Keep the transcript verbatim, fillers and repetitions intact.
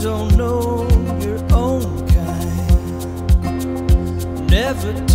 Don't know your own kind, never